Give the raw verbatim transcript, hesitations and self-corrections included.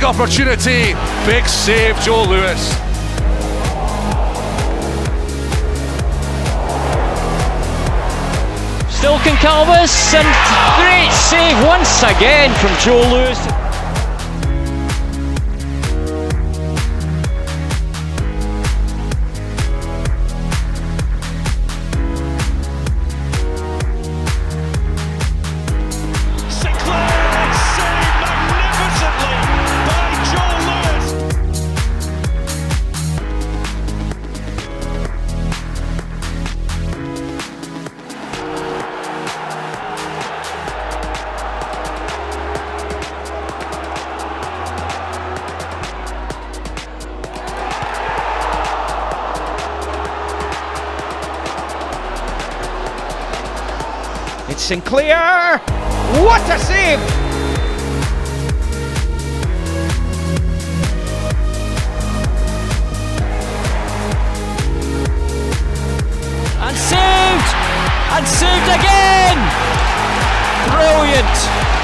big opportunity, big save, Joe Lewis. Stilken Calvis, and great save once again from Joe Lewis. Sinclair, saved magnificently by Joe It's Sinclair! What a save! And saved! And saved again! Brilliant!